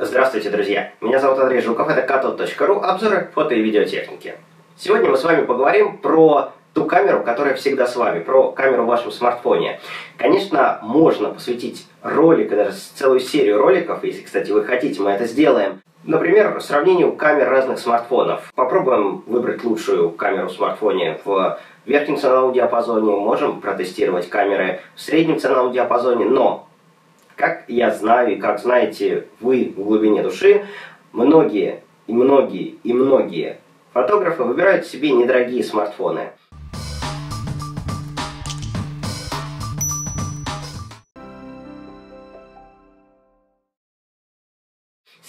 Здравствуйте, друзья! Меня зовут Андрей Жуков, это Kato.ru, обзоры фото и видеотехники. Сегодня мы с вами поговорим про ту камеру, которая всегда с вами, про камеру в вашем смартфоне. Конечно, можно посвятить ролик, даже целую серию роликов, если, кстати, вы хотите, мы это сделаем. Например, сравнению камер разных смартфонов. Попробуем выбрать лучшую камеру в смартфоне в верхнем ценовом диапазоне, можем протестировать камеры в среднем ценовом диапазоне, но... Как я знаю и как знаете вы в глубине души, многие фотографы выбирают себе недорогие смартфоны.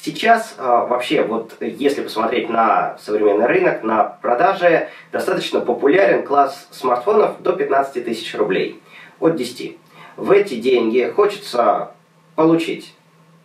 Сейчас вообще, вот если посмотреть на современный рынок, на продажи, достаточно популярен класс смартфонов до 15 тысяч рублей, от 10. В эти деньги хочется... получить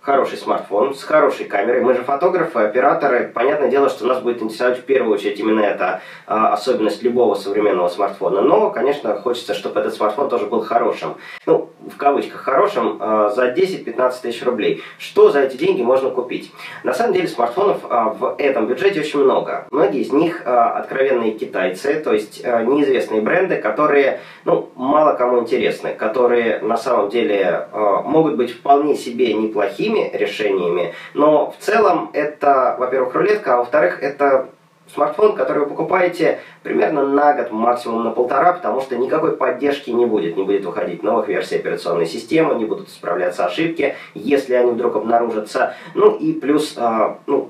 хороший смартфон с хорошей камерой. Мы же фотографы, операторы. Понятное дело, что нас будет интересовать в первую очередь именно эта особенность любого современного смартфона. Но, конечно, хочется, чтобы этот смартфон тоже был хорошим. Ну, в кавычках хорошим, за 10-15 тысяч рублей. Что за эти деньги можно купить? На самом деле смартфонов в этом бюджете очень много. Многие из них откровенные китайцы, то есть неизвестные бренды, которые, ну, мало кому интересны, которые на самом деле могут быть вполне себе неплохими решениями, но в целом это, во-первых, рулетка, а во-вторых, это... смартфон, который вы покупаете примерно на год, максимум на полтора, потому что никакой поддержки не будет выходить новых версий операционной системы, не будут исправляться ошибки, если они вдруг обнаружатся. Ну и плюс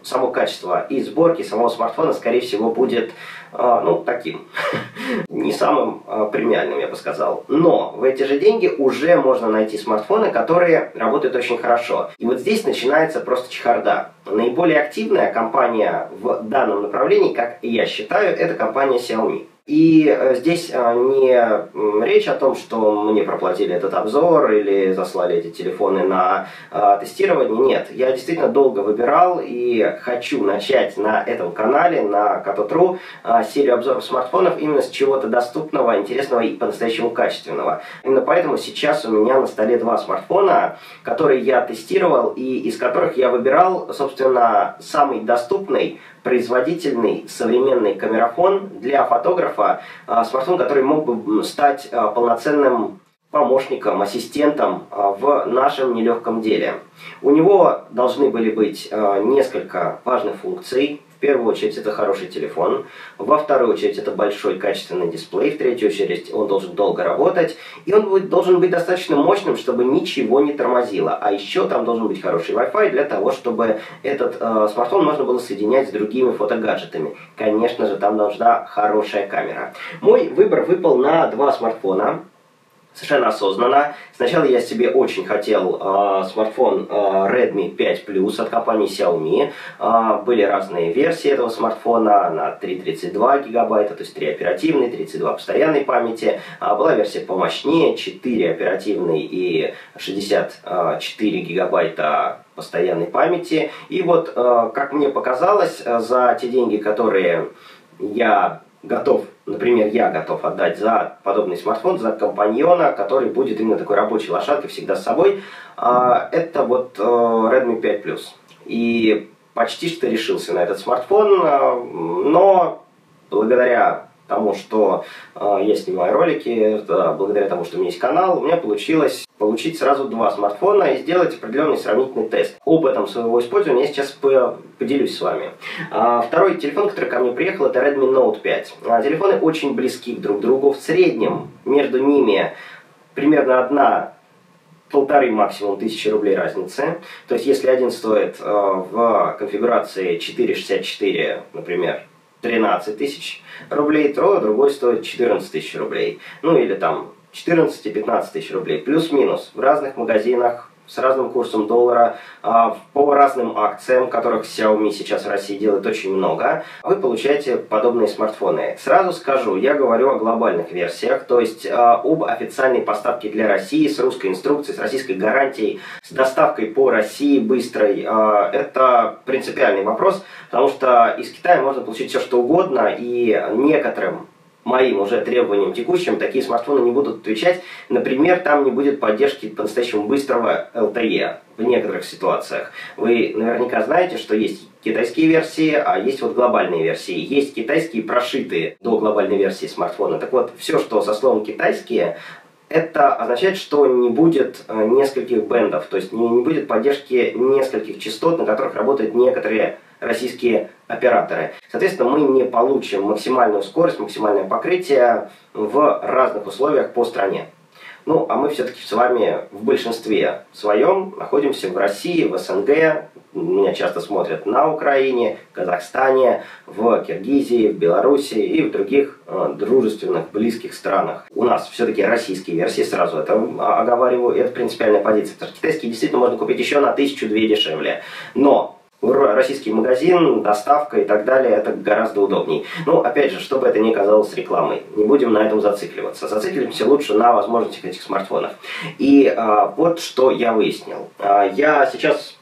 само качество и сборки самого смартфона, скорее всего, будет таким, не самым премиальным, я бы сказал. Но в эти же деньги уже можно найти смартфоны, которые работают очень хорошо. И вот здесь начинается просто чехарда. Наиболее активная компания в данном направлении, как я считаю, это компания Xiaomi. И здесь не речь о том, что мне проплатили этот обзор или заслали эти телефоны на тестирование. Нет, я действительно долго выбирал и хочу начать на этом канале, на Kato.ru, серию обзоров смартфонов именно с чего-то доступного, интересного и по-настоящему качественного. Именно поэтому сейчас у меня на столе два смартфона, которые я тестировал и из которых я выбирал, собственно, самый доступный, производительный, современный камерафон для фотографов, смартфон, который мог бы стать полноценным помощником, ассистентом в нашем нелегком деле. У него должны были быть несколько важных функций. В первую очередь это хороший телефон, во вторую очередь это большой качественный дисплей, в третью очередь он должен долго работать, и он должен быть достаточно мощным, чтобы ничего не тормозило. А еще там должен быть хороший Wi-Fi для того, чтобы этот смартфон можно было соединять с другими фотогаджетами. Конечно же, там должна хорошая камера. Мой выбор выпал на два смартфона. Совершенно осознанно. Сначала я себе очень хотел смартфон Redmi 5 Plus от компании Xiaomi. Были разные версии этого смартфона на 332 гигабайта, то есть 3 оперативной, 32 постоянной памяти. Была версия помощнее, 4 оперативной и 64 гигабайта постоянной памяти. И вот, как мне показалось, за те деньги, которые я... я готов отдать за подобный смартфон, за компаньона, который будет именно такой рабочей лошадкой, всегда с собой. Это вот Redmi 5 Plus. И почти что решился на этот смартфон, но благодаря тому, что я снимаю ролики, благодаря тому, что у меня есть канал, у меня получилось получить сразу два смартфона и сделать определенный сравнительный тест. Опытом своего использования я сейчас поделюсь с вами. Второй телефон, который ко мне приехал, это Redmi Note 5. Телефоны очень близки друг к другу. В среднем между ними примерно 1–1,5 максимум тысячи рублей разницы. То есть если один стоит в конфигурации 464, например, 13 тысяч рублей, то другой стоит 14 тысяч рублей. Ну или там 14 и 15 тысяч рублей. Плюс-минус в разных магазинах, с разным курсом доллара, по разным акциям, которых Xiaomi сейчас в России делает очень много, вы получаете подобные смартфоны. Сразу скажу, я говорю о глобальных версиях, то есть об официальной поставке для России с русской инструкцией, с российской гарантией, с доставкой по России быстрой. Это принципиальный вопрос, потому что из Китая можно получить все что угодно, и некоторым моим уже требованиям текущим такие смартфоны не будут отвечать. Например, там не будет поддержки по-настоящему быстрого LTE в некоторых ситуациях. Вы наверняка знаете, что есть китайские версии, а есть вот глобальные версии. Есть китайские прошитые до глобальной версии смартфона. Так вот, все, что со словом «китайские», это означает, что не будет нескольких бендов, то есть не будет поддержки нескольких частот, на которых работают некоторые российские операторы. Соответственно, мы не получим максимальную скорость, максимальное покрытие в разных условиях по стране. Ну, а мы все-таки с вами в большинстве своем находимся в России, в СНГ, меня часто смотрят на Украине, Казахстане, в Киргизии, в Беларуси и в других дружественных, близких странах. У нас все-таки российские версии, сразу это оговариваю, это принципиальная позиция, потому что китайские действительно можно купить еще на 1000-2 дешевле, но российский магазин, доставка и так далее, это гораздо удобней. Ну, опять же, чтобы это не казалось рекламой, не будем на этом зацикливаться. Зацикливаемся лучше на возможностях этих смартфонов. И вот что я выяснил. Я сейчас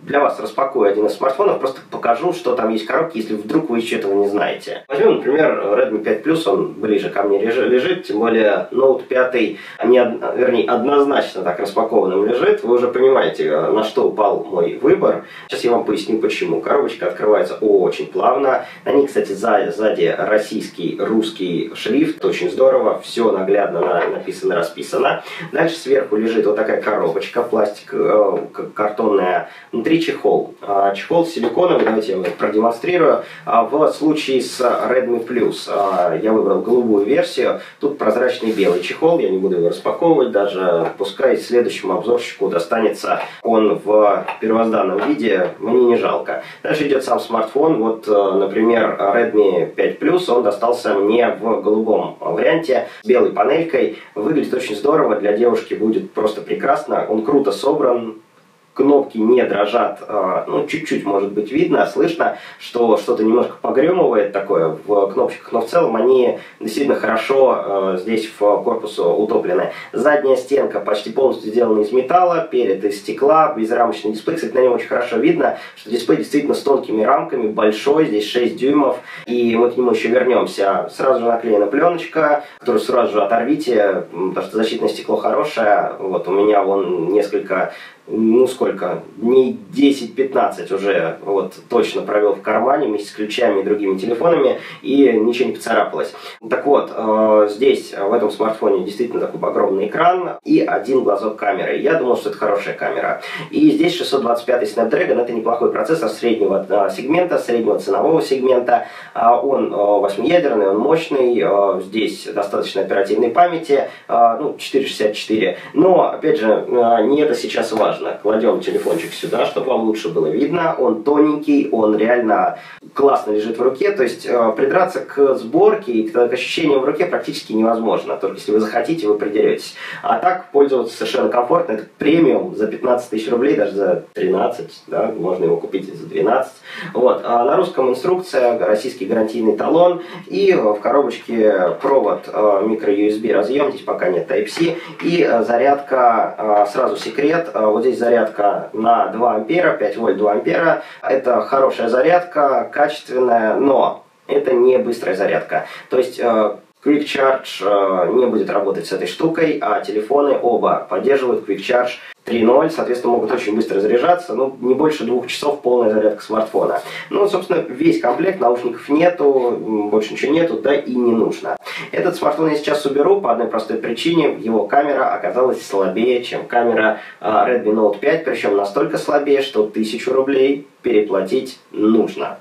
для вас распакую один из смартфонов, просто покажу, что там есть в коробке, если вдруг вы еще этого не знаете. Возьмем, например, Redmi 5 Plus, он ближе ко мне лежит, тем более Note 5, однозначно так распакованным лежит. Вы уже понимаете, на что упал мой выбор. Сейчас я вам поясню, почему. Коробочка открывается очень плавно. На ней, кстати, сзади российский, русский шрифт. Очень здорово, все наглядно написано, расписано. Дальше сверху лежит вот такая коробочка, пластик, картонная, чехол. Чехол силиконовый, давайте я его продемонстрирую. В случае с Redmi Plus я выбрал голубую версию, тут прозрачный белый чехол, я не буду его распаковывать даже, пускай следующему обзорщику достанется он в первозданном виде, мне не жалко. Дальше идет сам смартфон, вот, например, Redmi 5 Plus, он достался мне в голубом варианте, с белой панелькой, выглядит очень здорово, для девушки будет просто прекрасно, он круто собран, кнопки не дрожат, ну, чуть-чуть, может быть, видно, слышно, что что-то немножко погремывает такое в кнопочках, но в целом они действительно хорошо здесь в корпусу утоплены. Задняя стенка почти полностью сделана из металла, перед из стекла, безрамочный дисплей, кстати, на нем очень хорошо видно, что дисплей действительно с тонкими рамками, большой, здесь 6 дюймов, и мы к нему еще вернемся. Сразу же наклеена пленочка, которую сразу же оторвите, потому что защитное стекло хорошее, вот у меня вон несколько, ну сколько, дней 10-15 уже вот точно провел в кармане вместе с ключами и другими телефонами, и ничего не поцарапалось. Так вот, здесь, в этом смартфоне действительно такой огромный экран и один глазок камеры. Я думал, что это хорошая камера. И здесь 625 Snapdragon, это неплохой процессор среднего сегмента, среднего ценового сегмента. Он 8-ядерный, он мощный, здесь достаточно оперативной памяти, ну, 464. Но, опять же, не это сейчас важно. Кладем телефончик сюда, чтобы вам лучше было видно. Он тоненький, он реально классно лежит в руке. То есть придраться к сборке и к ощущениям в руке практически невозможно. Только если вы захотите, вы придеретесь. А так пользоваться совершенно комфортно. Это премиум за 15 тысяч рублей, даже за 13. Да? Можно его купить и за 12. Вот. А на русском инструкция, российский гарантийный талон. И в коробочке провод micro USB разъем. Здесь пока нет Type-C. И зарядка, сразу секрет, вот здесь зарядка на 2 ампера, 5 вольт 2 ампера. Это хорошая зарядка, качественная, но это не быстрая зарядка. То есть Quick Charge не будет работать с этой штукой, а телефоны оба поддерживают Quick Charge 3.0, соответственно, могут очень быстро заряжаться, ну, не больше 2 часов полная зарядка смартфона. Ну, собственно, весь комплект, наушников нету, больше ничего нету, да и не нужно. Этот смартфон я сейчас уберу по одной простой причине, его камера оказалась слабее, чем камера Redmi Note 5, причем настолько слабее, что 1000 рублей переплатить нужно.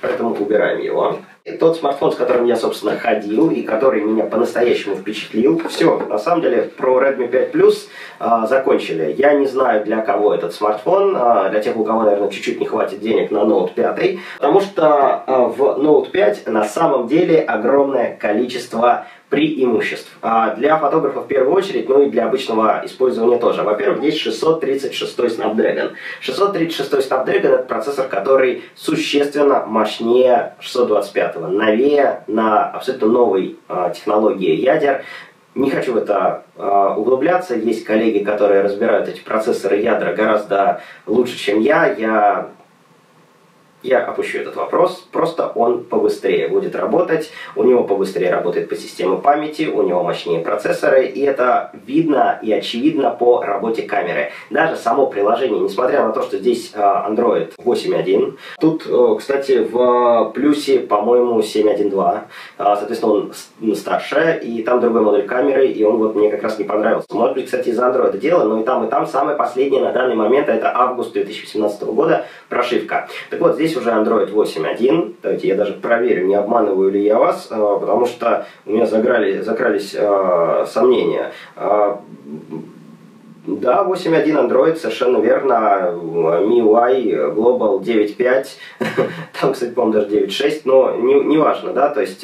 Поэтому убираем его. И тот смартфон, с которым я, собственно, ходил и который меня по-настоящему впечатлил. Все, на самом деле, про Redmi 5 Plus закончили. Я не знаю, для кого этот смартфон. Для тех, у кого, наверное, чуть-чуть не хватит денег на Note 5. Потому что в Note 5 на самом деле огромное количество преимуществ. Для фотографов в первую очередь, ну и для обычного использования тоже. Во-первых, здесь 636 Snapdragon. 636 Snapdragon это процессор, который существенно мощнее 625-го, новее, на абсолютно новой технологии ядер. Не хочу в это углубляться, есть коллеги, которые разбирают эти процессоры ядра гораздо лучше, чем я. Я Я опущу этот вопрос, просто он побыстрее будет работать, у него побыстрее работает по системе памяти, у него мощнее процессоры, и это видно и очевидно по работе камеры. Даже само приложение, несмотря на то, что здесь Android 8.1, тут, кстати, в плюсе, по-моему, 7.1.2, соответственно, он старше, и там другой модуль камеры, и он вот мне как раз не понравился. Может быть, кстати, из-за Android дело, но и там самое последнее на данный момент, это август 2017 года, прошивка. Так вот, здесь уже Android 8.1. Давайте я даже проверю, не обманываю ли я вас, потому что у меня закрались сомнения. Да, 8.1 Android, совершенно верно, MIUI, Global 9.5, там, кстати, по-моему, даже 9.6, но не важно, да, то есть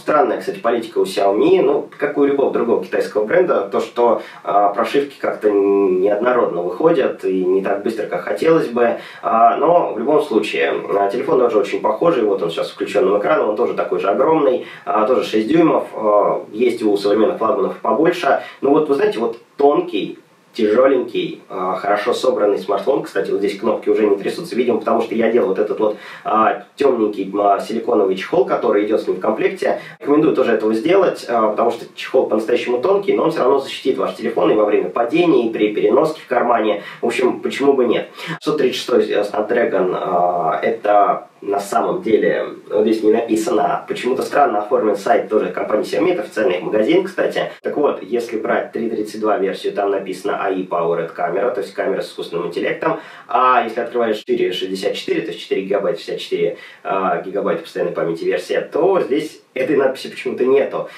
странная, кстати, политика у Xiaomi, ну, как у любого другого китайского бренда, то, что прошивки как-то неоднородно выходят и не так быстро, как хотелось бы, но в любом случае, телефон тоже очень похожий, вот он сейчас с включенным экраном, он тоже такой же огромный, тоже 6 дюймов, есть у современных флагманов побольше, ну, вот, вы знаете, вот тонкий, тяжеленький, хорошо собранный смартфон. Кстати, вот здесь кнопки уже не трясутся, видимо, потому что я делал вот этот вот темненький силиконовый чехол, который идет с ним в комплекте. Рекомендую тоже этого сделать, потому что чехол по-настоящему тонкий, но он все равно защитит ваш телефон и во время падения, и при переноске в кармане. В общем, почему бы нет. 636 Snapdragon, это... На самом деле, вот здесь не написано, почему-то странно оформлен сайт тоже компании Xiaomi, это официальный их магазин, кстати. Так вот, если брать 3.32 версию, там написано AI Powered Camera, то есть камера с искусственным интеллектом. А если открываешь 4.64, то есть 4 гигабайта, 64 гигабайта постоянной памяти версия, то здесь... Этой надписи почему-то нету.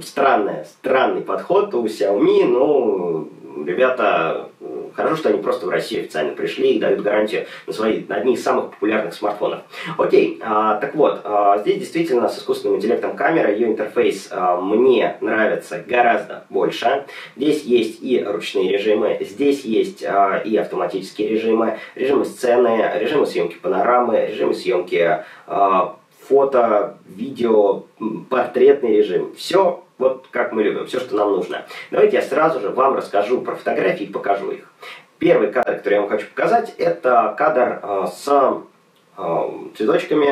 Странный подход у Xiaomi, но ребята, хорошо, что они просто в Россию официально пришли и дают гарантию на одни из самых популярных смартфонов. Окей, так вот, здесь действительно с искусственным интеллектом камера, ее интерфейс мне нравится гораздо больше. Здесь есть и ручные режимы, здесь есть и автоматические режимы, режимы сцены, режимы съемки панорамы, режимы съемки фото, видео, портретный режим. Все вот как мы любим, все, что нам нужно. Давайте я сразу же вам расскажу про фотографии и покажу их. Первый кадр, который я вам хочу показать, это кадр с цветочками.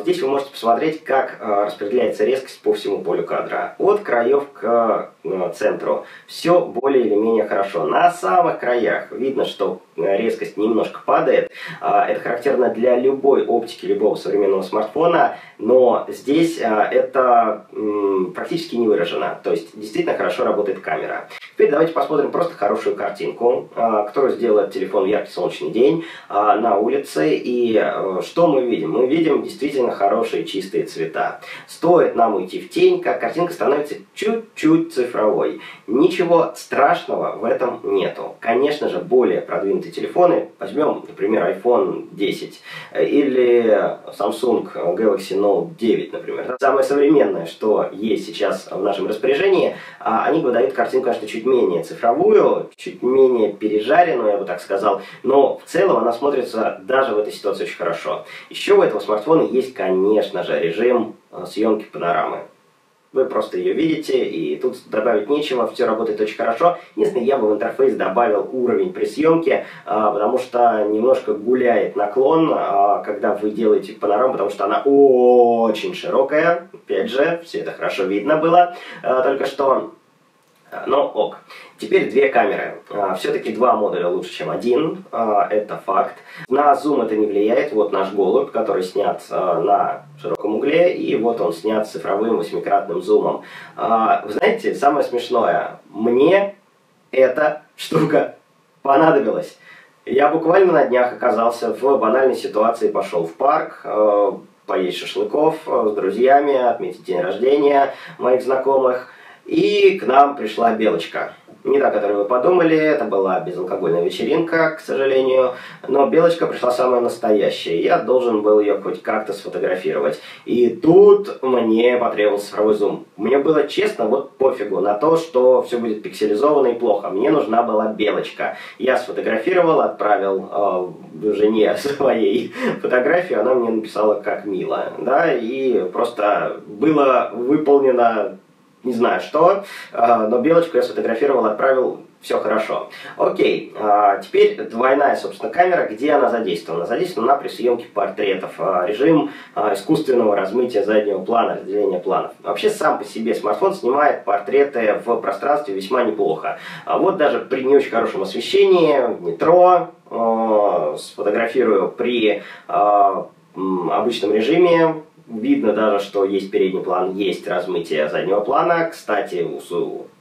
Здесь вы можете посмотреть, как распределяется резкость по всему полю кадра. От краев к центру. Все более или менее хорошо. На самых краях видно, что резкость немножко падает. Это характерно для любой оптики, любого современного смартфона, но здесь это практически не выражено. То есть действительно хорошо работает камера. Теперь давайте посмотрим просто хорошую картинку, которую сделает телефон в яркий солнечный день на улице. И что мы видим? Мы видим действительно хорошие чистые цвета. Стоит нам уйти в тень, как картинка становится чуть-чуть цифровой. Ничего страшного в этом нету. Конечно же, более продвинутые телефоны, возьмем, например, iPhone 10 или Samsung Galaxy Note 9, например. Самое современное, что есть сейчас в нашем распоряжении, они выдают картинку, конечно, чуть менее цифровую, чуть менее пережаренную, я бы так сказал, но в целом она смотрится даже в этой ситуации очень хорошо. Еще у этого смартфона есть, конечно же, режим съемки панорамы. Вы просто ее видите, и тут добавить нечего, все работает очень хорошо. Единственное, я бы в интерфейс добавил уровень при съемке, потому что немножко гуляет наклон, когда вы делаете панораму, потому что она очень широкая. Опять же, все это хорошо видно было только что. Но ок. Теперь две камеры. Все-таки два модуля лучше, чем один. Это факт. На зум это не влияет. Вот наш голубь, который снят на широком угле. И вот он снят с цифровым 8-кратным зумом. Вы знаете, самое смешное. Мне эта штука понадобилась. Я буквально на днях оказался в банальной ситуации. Пошел в парк, поесть шашлыков с друзьями, отметить день рождения моих знакомых. И к нам пришла белочка. Не та, которую вы подумали, это была безалкогольная вечеринка, к сожалению. Но белочка пришла самая настоящая. Я должен был ее хоть как-то сфотографировать. И тут мне потребовался цифровой зум. Мне было, честно, вот пофигу на то, что все будет пикселизовано и плохо. Мне нужна была белочка. Я сфотографировал, отправил жене своей фотографию. Она мне написала, как мило. Да? И просто было выполнено... Не знаю что, но белочку я сфотографировал, отправил Все хорошо. Окей. Теперь двойная, собственно, камера. Где она задействована? Задействована при съемке портретов. Режим искусственного размытия заднего плана, разделения планов. Вообще, сам по себе смартфон снимает портреты в пространстве весьма неплохо. Вот даже при не очень хорошем освещении, в метро, сфотографирую при обычном режиме. Видно даже, что есть передний план, есть размытие заднего плана. Кстати,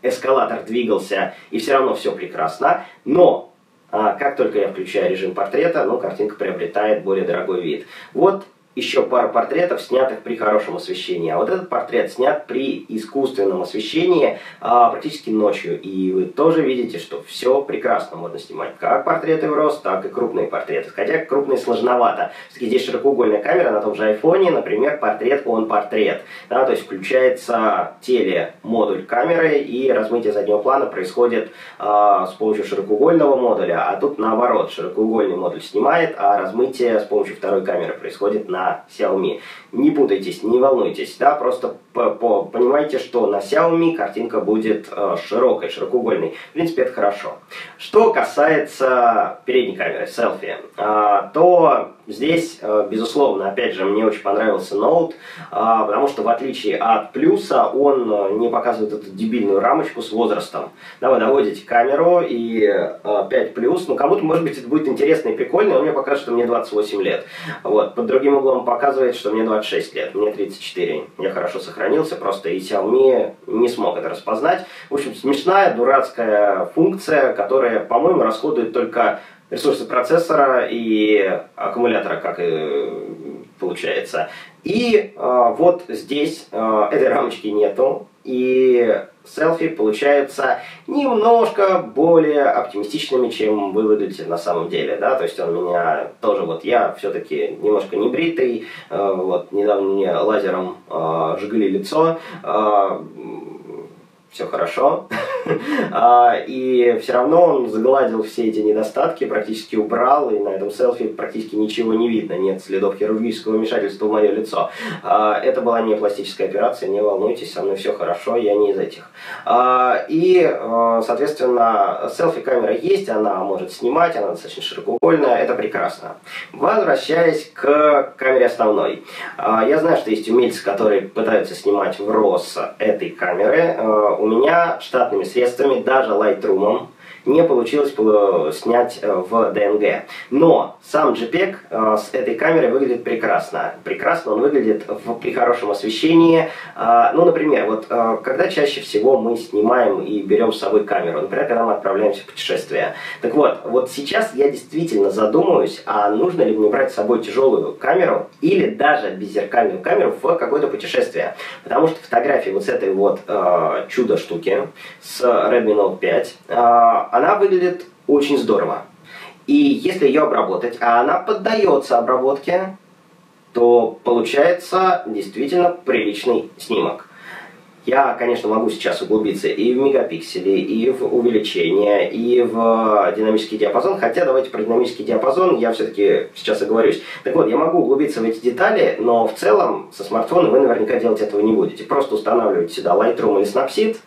эскалатор двигался, и все равно все прекрасно. Но, как только я включаю режим портрета, ну, картинка приобретает более дорогой вид. Вот еще пара портретов, снятых при хорошем освещении. А вот этот портрет снят при искусственном освещении, практически ночью. И вы тоже видите, что все прекрасно можно снимать. Как портреты в рост, так и крупные портреты. Хотя крупные сложновато. Все-таки здесь широкоугольная камера, на том же айфоне, например, портрет, он портрет. Да, то есть включается телемодуль камеры, и размытие заднего плана происходит с помощью широкоугольного модуля. А тут наоборот, широкоугольный модуль снимает, а размытие с помощью второй камеры происходит на Xiaomi. Не путайтесь, не волнуйтесь, да, просто понимаете, что на Xiaomi картинка будет широкой, широкоугольной. В принципе, это хорошо. Что касается передней камеры, селфи, то здесь, безусловно, опять же, мне очень понравился Note, потому что в отличие от Плюса, он не показывает эту дебильную рамочку с возрастом. Да, вы наводите камеру, и 5 Plus, ну, кому-то, может быть, это будет интересно и прикольно, он мне покажет, что мне 28 лет. Вот, под другим углом показывает, что мне 26 лет, мне 34. Я хорошо сохранился, просто и Xiaomi не смог это распознать. В общем, смешная, дурацкая функция, которая, по-моему, расходует только ресурсы процессора и аккумулятора, как и получается. И вот здесь этой рамочки нету, и селфи получаются немножко более оптимистичными, чем вы выглядите на самом деле, да, то есть он меня тоже, вот я все-таки немножко небритый, вот недавно мне лазером жгли лицо, все хорошо, и все равно он загладил все эти недостатки, практически убрал, и на этом селфи практически ничего не видно, нет следов хирургического вмешательства в мое лицо. Это была не пластическая операция, не волнуйтесь, со мной все хорошо, я не из этих. И, соответственно, селфи-камера есть, она может снимать, она достаточно широкоугольная, это прекрасно. Возвращаясь к камере основной. Я знаю, что есть умельцы, которые пытаются снимать в RAW этой камеры. У меня штатными средствами, даже Lightroom, не получилось снять в DNG. Но сам JPEG с этой камерой выглядит прекрасно. Прекрасно он выглядит при хорошем освещении. Ну, например, вот когда чаще всего мы снимаем и берем с собой камеру, например, когда мы отправляемся в путешествие. Так вот, вот сейчас я действительно задумываюсь, а нужно ли мне брать с собой тяжелую камеру или даже беззеркальную камеру в какое-то путешествие. Потому что фотографии вот с этой вот чудо-штуки, с Redmi Note 5, она выглядит очень здорово. И если ее обработать, а она поддается обработке, то получается действительно приличный снимок. Я, конечно, могу сейчас углубиться и в мегапиксели, и в увеличение, и в динамический диапазон. Хотя давайте про динамический диапазон я все-таки сейчас оговорюсь. Так вот, я могу углубиться в эти детали, но в целом со смартфона вы наверняка делать этого не будете. Просто устанавливаете сюда Lightroom или Snapseed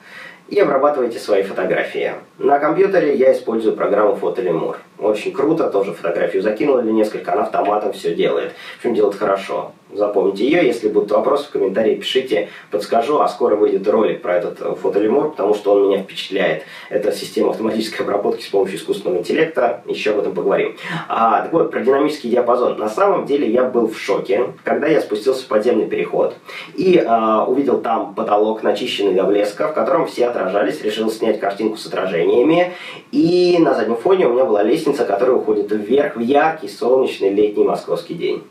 и обрабатываете свои фотографии. На компьютере я использую программу Фотолемур. Очень круто, тоже фотографию закинул или несколько, она автоматом все делает. В общем, делает хорошо. Запомните ее, если будут вопросы в комментарии, пишите, подскажу, а скоро выйдет ролик про этот Фотолемур, потому что он меня впечатляет. Это система автоматической обработки с помощью искусственного интеллекта, еще об этом поговорим. Так вот, про динамический диапазон. На самом деле я был в шоке, когда я спустился в подземный переход и увидел там потолок, начищенный до блеска, в котором все отражались, решил снять картинку с отражениями, и на заднем фоне у меня была лестница, которая уходит вверх в яркий солнечный летний московский день.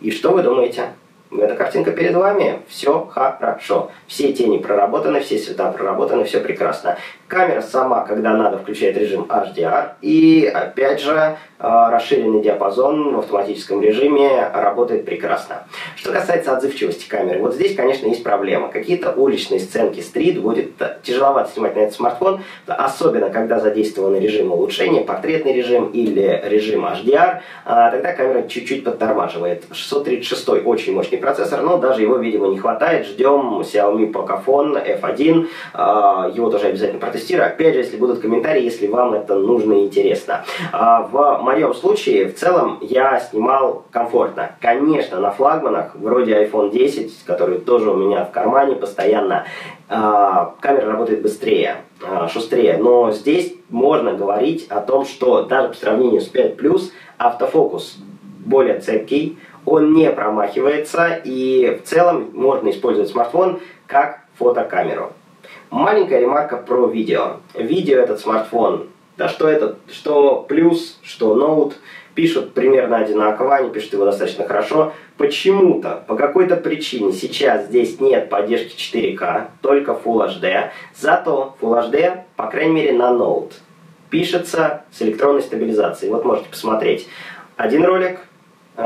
И что вы думаете? Эта картинка перед вами, все хорошо. Все тени проработаны, все цвета проработаны, все прекрасно. Камера сама, когда надо, включает режим HDR. И опять же, расширенный диапазон в автоматическом режиме работает прекрасно. Что касается отзывчивости камеры, вот здесь, конечно, есть проблема. Какие-то уличные сценки, стрит, будет тяжеловато снимать на этот смартфон, особенно когда задействованы режимы улучшения, портретный режим или режим HDR, тогда камера чуть-чуть подтормаживает. 636 очень мощный процессор, но даже его, видимо, не хватает. Ждем Xiaomi Pocophone F1. Его тоже обязательно протестирую. Опять же, если будут комментарии, если вам это нужно и интересно. В моем случае, в целом, я снимал комфортно. Конечно, на флагманах, вроде iPhone 10, который тоже у меня в кармане постоянно, камера работает быстрее, шустрее. Но здесь можно говорить о том, что даже по сравнению с 5 Plus автофокус более цепкий, он не промахивается, и в целом можно использовать смартфон как фотокамеру. Маленькая ремарка про видео. Видео этот смартфон, да что этот, что Plus, что Note, пишут примерно одинаково, они пишут его достаточно хорошо. Почему-то, по какой-то причине сейчас здесь нет поддержки 4К, только Full HD. Зато Full HD, по крайней мере на Note, пишется с электронной стабилизацией. Вот можете посмотреть один ролик.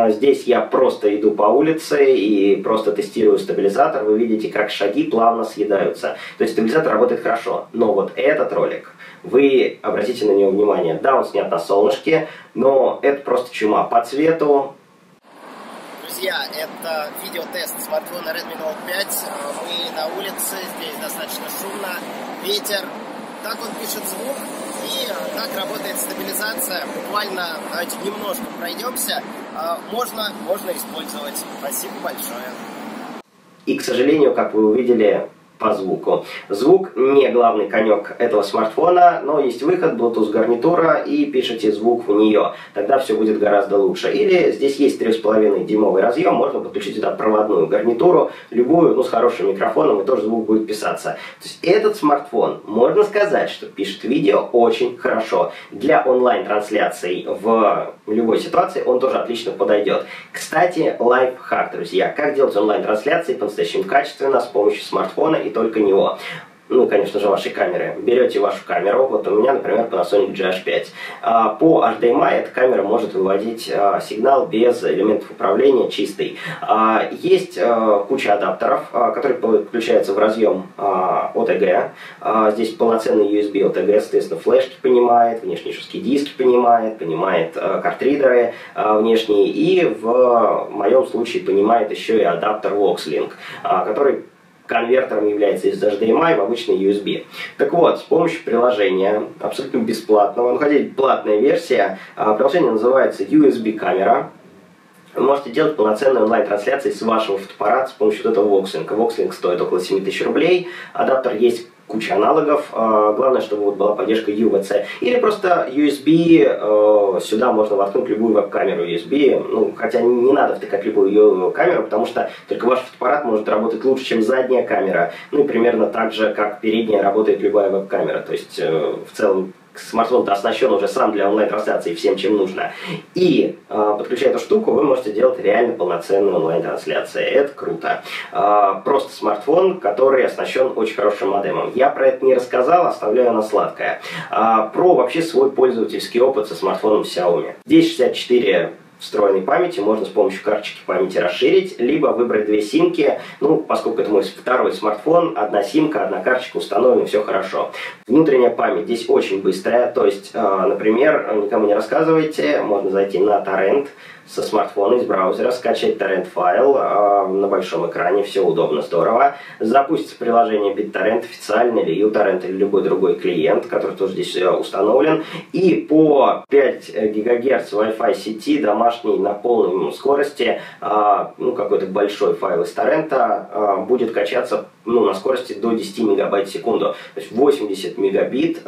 Здесь я просто иду по улице и просто тестирую стабилизатор. Вы видите, как шаги плавно съедаются. То есть стабилизатор работает хорошо. Но вот этот ролик, вы обратите на него внимание. Да, он снят на солнышке, но это просто чума по цвету. Друзья, это видеотест смартфона Redmi Note 5. Мы на улице, здесь достаточно шумно, ветер. Так он пишет звук и так работает стабилизация. Буквально, давайте немножко пройдемся. Можно использовать. Спасибо большое. И, к сожалению, как вы увидели по звуку. Звук не главный конек этого смартфона, но есть выход, Bluetooth гарнитура, и пишите звук в нее. Тогда все будет гораздо лучше. Или здесь есть 3,5 дюймовый разъем, можно подключить сюда проводную гарнитуру, любую, ну с хорошим микрофоном, и тоже звук будет писаться. То есть этот смартфон, можно сказать, что пишет видео очень хорошо. Для онлайн-трансляций в любой ситуации он тоже отлично подойдет. Кстати, лайфхак, друзья. Как делать онлайн-трансляции по-настоящему качественно с помощью смартфона и только него. Ну, конечно же, вашей камеры. Берете вашу камеру, вот у меня, например, Panasonic GH5. По HDMI эта камера может выводить сигнал без элементов управления, чистый. Есть куча адаптеров, которые подключаются в разъем OTG. Здесь полноценный USB OTG, соответственно, флешки понимает, внешние жесткие диски понимает, картридеры внешние, и в моем случае понимает еще и адаптер Voxlink, который конвертером является из HDMI в обычный USB. Так вот, с помощью приложения, абсолютно бесплатного, ну хотя платная версия, приложение называется USB-камера. Вы можете делать полноценные онлайн-трансляции с вашего фотоаппарата с помощью этого Voxlink. Voxlink стоит около 7000 рублей, адаптер есть куча аналогов, главное, чтобы вот была поддержка UVC. Или просто USB, сюда можно воткнуть любую веб-камеру USB, ну, хотя не надо втыкать любую камеру, потому что только ваш фотоаппарат может работать лучше, чем задняя камера, ну и примерно так же, как передняя работает любая веб-камера, то есть в целом смартфон-то оснащен уже сам для онлайн-трансляции всем, чем нужно. И, подключая эту штуку, вы можете делать реально полноценную онлайн-трансляцию. Это круто. Просто смартфон, который оснащен очень хорошим модемом. Я про это не рассказал, оставляю на сладкое. Про вообще свой пользовательский опыт со смартфоном Xiaomi. Здесь 64 встроенной памяти, можно с помощью карточки памяти расширить, либо выбрать две симки, ну, поскольку это мой второй смартфон, одна симка, одна карточка установлена, все хорошо. Внутренняя память здесь очень быстрая, то есть, например, никому не рассказывайте, можно зайти на торрент со смартфона из браузера, скачать торрент-файл на большом экране, все удобно, здорово. Запустится приложение BitTorrent официально, или uTorrent, или любой другой клиент, который тоже здесь установлен. И по 5 ГГц Wi-Fi сети домашней на полной скорости, ну, какой-то большой файл из торрента будет качаться, ну, на скорости до 10 мегабайт в секунду. То есть 80 мегабит,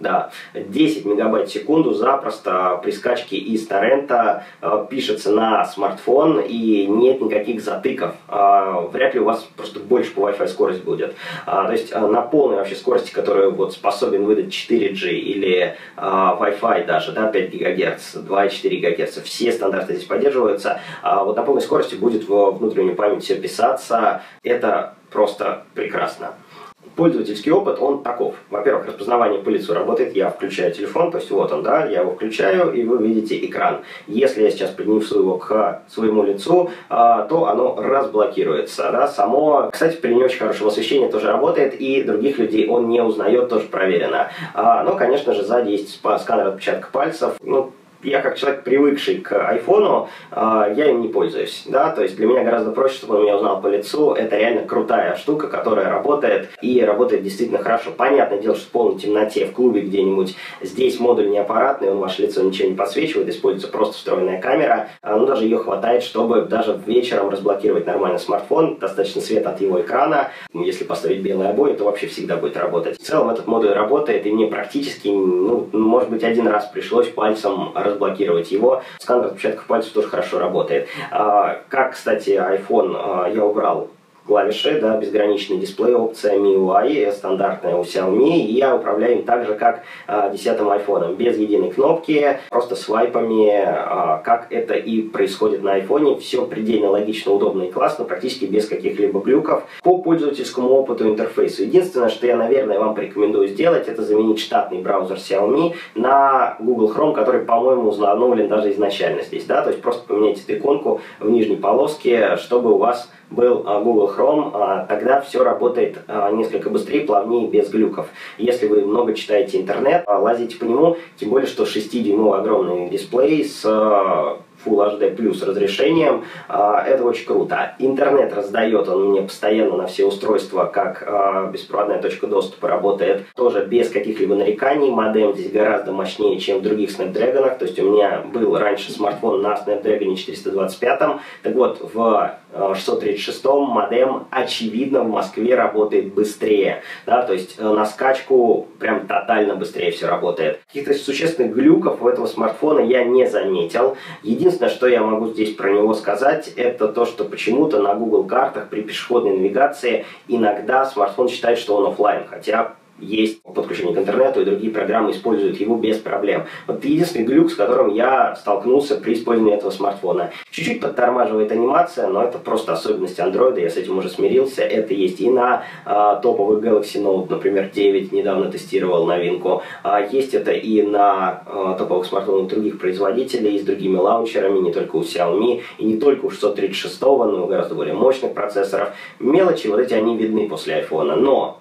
да, 10 мегабайт в секунду запросто при скачке из торрента пишется на смартфон, и нет никаких затыков. Вряд ли у вас просто больше по Wi-Fi скорость будет. То есть на полной вообще скорости, которую вот способен выдать 4G или Wi-Fi даже, да, 5 ГГц, 2,4 ГГц, все стандарты здесь поддерживаются. Вот на полной скорости будет во внутреннюю память все писаться. Это просто прекрасно. Пользовательский опыт, он таков. Во-первых, распознавание по лицу работает. Я включаю телефон, то есть вот он, да, я его включаю, и вы видите экран. Если я сейчас поднесу его к своему лицу, то оно разблокируется, да, само. Кстати, при не очень хорошем освещении тоже работает, и других людей он не узнает, тоже проверено. Но, конечно же, сзади есть сканер отпечатка пальцев, ну, я как человек, привыкший к айфону, я им не пользуюсь, да, то есть для меня гораздо проще, чтобы он меня узнал по лицу, это реально крутая штука, которая работает, и работает действительно хорошо. Понятное дело, что в полной темноте, в клубе где-нибудь, здесь модуль не аппаратный, он ваше лицо ничего не подсвечивает, используется просто встроенная камера, но даже ее хватает, чтобы даже вечером разблокировать нормально смартфон, достаточно света от его экрана, если поставить белые обои, то вообще всегда будет работать. В целом этот модуль работает, и мне практически, ну, может быть, один раз пришлось пальцем разблокировать его. Сканер отпечатков пальцев тоже хорошо работает. Как, кстати, iPhone я убрал клавиши, да, безграничный дисплей, опция MIUI, стандартная у Xiaomi, и я управляю им так же, как 10-м айфоном, без единой кнопки, просто свайпами, как это и происходит на айфоне, все предельно логично, удобно и классно, практически без каких-либо глюков. По пользовательскому опыту интерфейсу, единственное, что я, наверное, вам порекомендую сделать, это заменить штатный браузер Xiaomi на Google Chrome, который, по-моему, установлен даже изначально здесь, да, то есть просто поменять эту иконку в нижней полоске, чтобы у вас был Google Chrome, тогда все работает несколько быстрее, плавнее, без глюков. Если вы много читаете интернет, лазите по нему, тем более, что 6-дюймовый огромный дисплей с Full HD плюс разрешением, это очень круто. Интернет раздает он мне постоянно на все устройства, как беспроводная точка доступа работает, тоже без каких-либо нареканий. Модем здесь гораздо мощнее, чем в других Snapdragon, то есть у меня был раньше смартфон на Snapdragon 425, так вот, в 636-м модем, очевидно, в Москве работает быстрее, да, то есть на скачку прям тотально быстрее все работает. Каких-то существенных глюков у этого смартфона я не заметил. Единственное, что я могу здесь про него сказать, это то, что почему-то на Google картах при пешеходной навигации иногда смартфон считает, что он офлайн, хотя есть подключение к интернету, и другие программы используют его без проблем. Вот единственный глюк, с которым я столкнулся при использовании этого смартфона. Чуть-чуть подтормаживает анимация, но это просто особенность Android, я с этим уже смирился. Это есть и на топовых Galaxy Note, например, 9, недавно тестировал новинку. Есть это и на топовых смартфонах других производителей, и с другими лаунчерами, не только у Xiaomi, и не только у 636-го, но и гораздо более мощных процессоров. Мелочи, вот эти, они видны после iPhone, но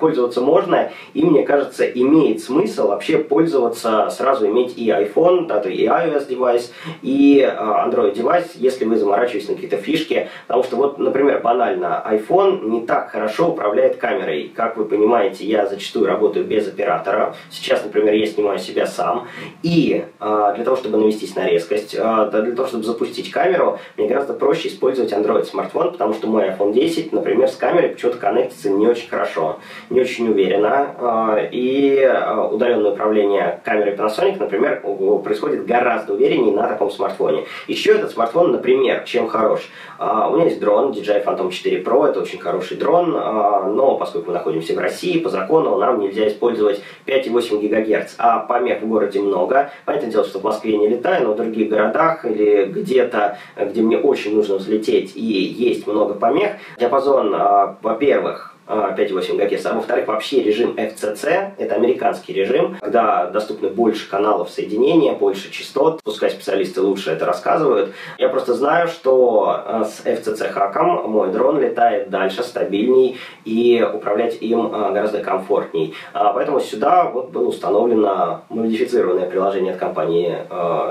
пользоваться можно, и мне кажется, имеет смысл вообще пользоваться, сразу иметь и iPhone, да, то и iOS девайс, и Android девайс, если вы заморачиваетесь на какие-то фишки, потому что вот, например, банально, iPhone не так хорошо управляет камерой. Как вы понимаете, я зачастую работаю без оператора, сейчас, например, я снимаю себя сам, и для того, чтобы навестись на резкость, для того, чтобы запустить камеру, мне гораздо проще использовать Android смартфон, потому что мой iPhone 10, например, с камерой почему-то коннектится не очень хорошо, не очень уверенно, и удаленное управление камерой Panasonic, например, происходит гораздо увереннее на таком смартфоне. Еще этот смартфон, например, чем хорош? У меня есть дрон DJI Phantom 4 Pro, это очень хороший дрон, но поскольку мы находимся в России, по закону нам нельзя использовать 5,8 ГГц, а помех в городе много. Понятное дело, что в Москве я не летаю, но в других городах или где-то, где мне очень нужно взлететь и есть много помех, диапазон, во-первых, 5,8 ГГц, а во-вторых, вообще режим FCC, это американский режим, когда доступны больше каналов соединения, больше частот, пускай специалисты лучше это рассказывают. Я просто знаю, что с FCC-хаком мой дрон летает дальше, стабильней, и управлять им гораздо комфортней. Поэтому сюда вот было установлено модифицированное приложение от компании,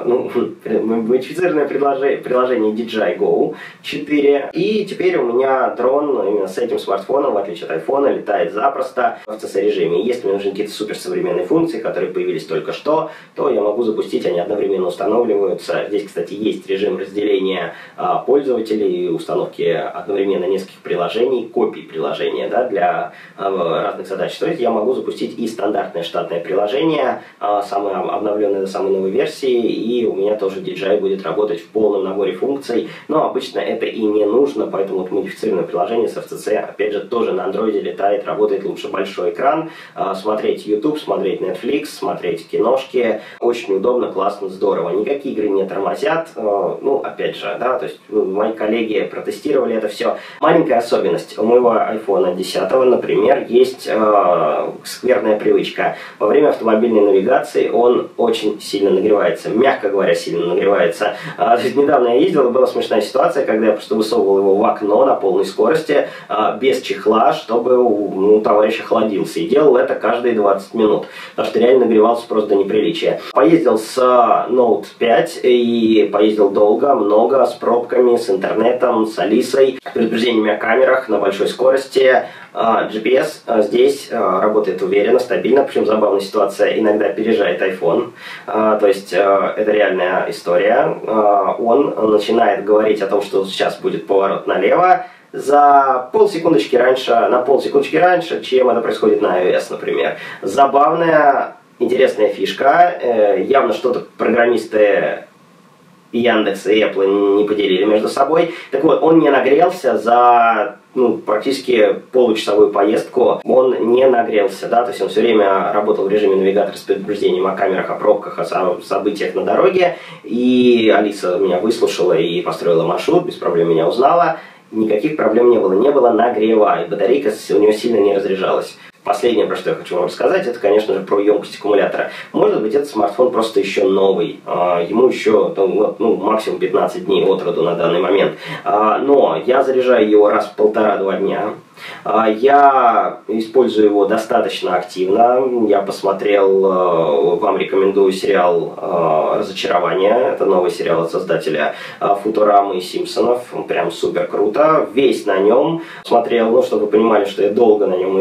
модифицированное приложение DJI GO 4, и теперь у меня дрон именно с этим смартфоном, в отличие от айфона, летает запросто в CC-режиме. Если мне нужны какие-то суперсовременные функции, которые появились только что, то я могу запустить, они одновременно устанавливаются. Здесь, кстати, есть режим разделения пользователей, установки одновременно нескольких приложений, копий приложения, да, для разных задач. То есть я могу запустить и стандартное штатное приложение, самое обновленное до самой новой версии, и у меня тоже DJI будет работать в полном наборе функций, но обычно это и не нужно, поэтому вот модифицированное приложение с FCC, опять же, тоже на андроиде летает, работает лучше большой экран, смотреть YouTube, смотреть Netflix, смотреть киношки, очень удобно, классно, здорово, никакие игры не тормозят, ну, опять же, да, то есть мои коллеги протестировали это все. Маленькая особенность, у моего iPhone 10, например, есть скверная привычка, во время автомобильной навигации он очень сильно нагревается, мягко говоря, сильно нагревается. Недавно я ездил, и была смешная ситуация, когда я просто высовывал его в окно на полной скорости, без чехла, чтобы у товарища охладился. И делал это каждые 20 минут, потому что реально нагревался просто до неприличия. Поездил с Note 5 и поездил долго, много, с пробками, с интернетом, с Алисой, с предупреждениями о камерах на большой скорости. GPS здесь работает уверенно, стабильно, причем забавная ситуация, иногда опережает iPhone, то есть это реальная история. Он начинает говорить о том, что сейчас будет поворот налево, за полсекундочки раньше, на полсекундочки раньше, чем это происходит на iOS, например. Забавная, интересная фишка, явно что-то программисты Яндекс и Apple не поделили между собой. Так вот, он не нагрелся за практически получасовую поездку, он не нагрелся, да, то есть он все время работал в режиме навигатора с предупреждением о камерах, о пробках, о событиях на дороге, и Алиса меня выслушала и построила маршрут, без проблем меня узнала, никаких проблем не было нагрева, и батарейка у нее сильно не разряжалась. Последнее, про что я хочу вам рассказать, это, конечно же, про емкость аккумулятора. Может быть, этот смартфон просто еще новый. Ему еще максимум 15 дней от роду на данный момент. Но я заряжаю его раз в 1,5-2 дня. Я использую его достаточно активно. Я посмотрел, вам рекомендую сериал «Разочарование». Это новый сериал от создателя Футурамы и Симпсонов. Прям супер круто. Весь на нем смотрел, чтобы вы понимали, что я долго на нем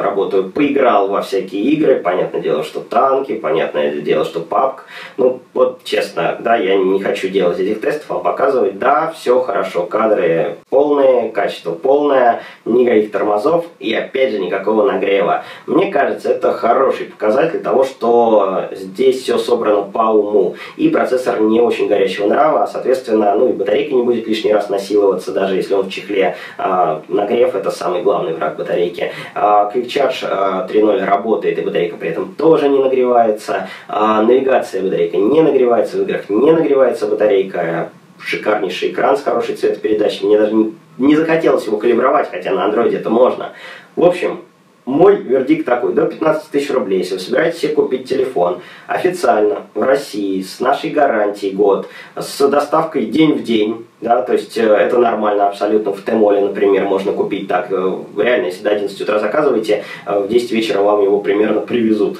работаю. Поиграл во всякие игры. Понятное дело, что танки, понятное дело, что PUBG. Честно, да, я не хочу делать этих тестов, а показывать. Да, все хорошо. Кадры полные, качество полное. Никаких тормозов и, опять же, никакого нагрева. Мне кажется, это хороший показатель того, что здесь все собрано по уму. И процессор не очень горячего нрава, а, соответственно, и батарейка не будет лишний раз насиловаться, даже если он в чехле. Нагрев – это самый главный враг батарейки. Quick Charge 3.0 работает, и батарейка при этом тоже не нагревается. Навигация батарейка не нагревается, в играх не нагревается батарейка. Шикарнейший экран с хорошей цветопередачей. Мне даже не захотелось его калибровать, хотя на Android это можно. В общем, мой вердикт такой. До 15 тысяч рублей, если вы собираетесь себе купить телефон официально в России, с нашей гарантией год, с доставкой день в день, да, то есть это нормально абсолютно. В Тмоле, например, можно купить так. Реально, если до 11 утра заказываете, в 10 вечера вам его примерно привезут.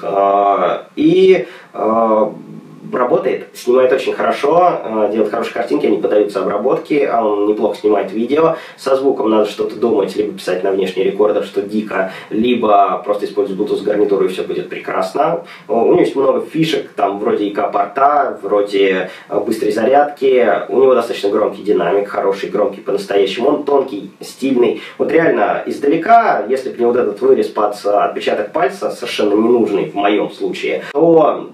И... работает, снимает очень хорошо, делает хорошие картинки, они поддаются обработке, он неплохо снимает видео, со звуком надо что-то думать, либо писать на внешний рекордер, что дико, либо просто использовать Bluetooth гарнитуру, и все будет прекрасно. У него есть много фишек, там вроде ИК-порта, вроде быстрой зарядки, у него достаточно громкий динамик, хороший, громкий по-настоящему, он тонкий, стильный. Вот реально издалека, если бы не вот этот вырез под отпечаток пальца, совершенно ненужный в моем случае, то...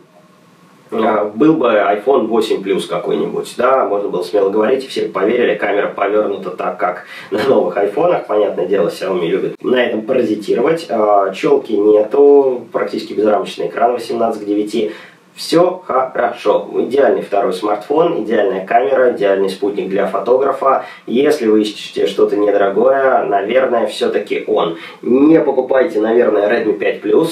был бы iPhone 8 Plus какой-нибудь, да, можно было смело говорить, и все поверили, камера повернута так, как на новых айфонах, понятное дело, Xiaomi любит на этом паразитировать, челки нету, практически безрамочный экран 18:9, все хорошо, идеальный второй смартфон, идеальная камера, идеальный спутник для фотографа, если вы ищете что-то недорогое, наверное, все-таки он. Не покупайте, наверное, Redmi 5 Plus,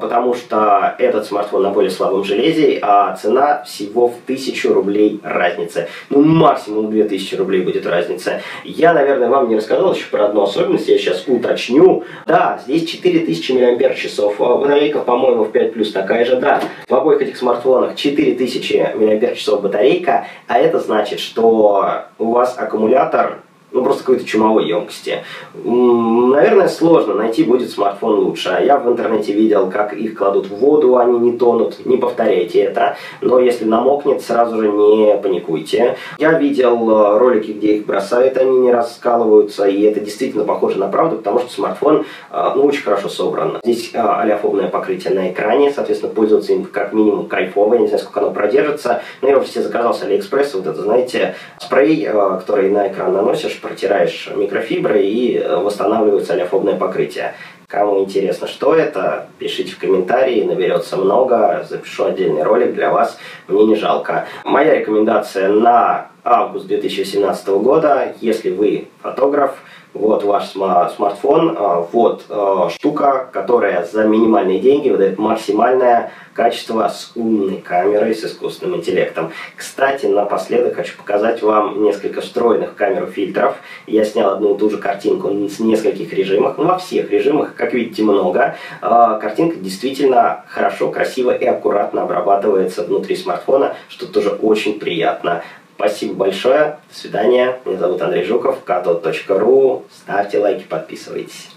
потому что этот смартфон на более слабом железе, а цена всего в 1000 рублей разница, максимум 2000 рублей будет разница. Я, наверное, вам не рассказал еще про одну особенность, я сейчас уточню. Да, здесь 4000 мАч, батарейка, по-моему, в 5 Plus такая же, да, в обоих этих смартфонах 4000 мАч батарейка, а это значит, что у вас аккумулятор просто какой-то чумовой емкости. Наверное, сложно найти будет смартфон лучше. Я в интернете видел, как их кладут в воду, они не тонут, не повторяйте это. Но если намокнет, сразу же не паникуйте. Я видел ролики, где их бросают, они не раскалываются, и это действительно похоже на правду, потому что смартфон очень хорошо собран. Здесь олеофобное покрытие на экране, соответственно, пользоваться им как минимум кайфово, я не знаю, сколько оно продержится. Но я все заказал с Алиэкспресса, вот это, знаете, спрей, который на экран наносишь, протираешь микрофиброй, и восстанавливается олеофобное покрытие. Кому интересно, что это, пишите в комментарии, наберется много, запишу отдельный ролик для вас, мне не жалко. Моя рекомендация на август 2018 года, если вы фотограф, Вот ваш смартфон, вот штука, которая за минимальные деньги выдает максимальное качество с умной камерой, с искусственным интеллектом. Кстати, напоследок хочу показать вам несколько встроенных в камеру фильтров. Я снял одну и ту же картинку в нескольких режимах, во всех режимах, как видите, много. Картинка действительно хорошо, красиво и аккуратно обрабатывается внутри смартфона, что тоже очень приятно. Спасибо большое, до свидания, меня зовут Андрей Жуков, Kato.ru, ставьте лайки, подписывайтесь.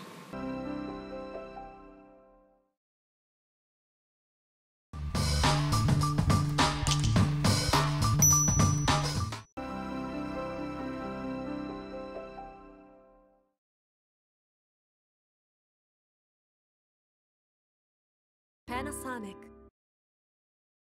Panasonic.